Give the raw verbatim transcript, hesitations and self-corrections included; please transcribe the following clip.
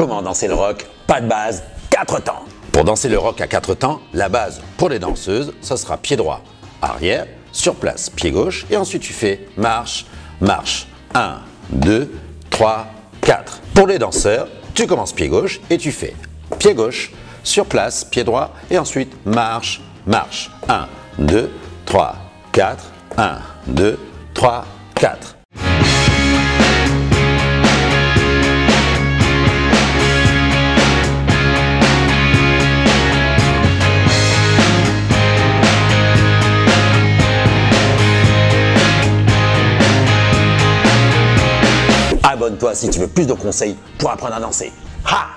Comment danser le rock? Pas de base, quatre temps. Pour danser le rock à quatre temps, la base pour les danseuses, ça sera pied droit, arrière, sur place, pied gauche, et ensuite tu fais marche, marche, un, deux, trois, quatre. Pour les danseurs, tu commences pied gauche et tu fais pied gauche, sur place, pied droit, et ensuite marche, marche, un, deux, trois, quatre, un, deux, trois, quatre. Abonne-toi si tu veux plus de conseils pour apprendre à danser. Ha!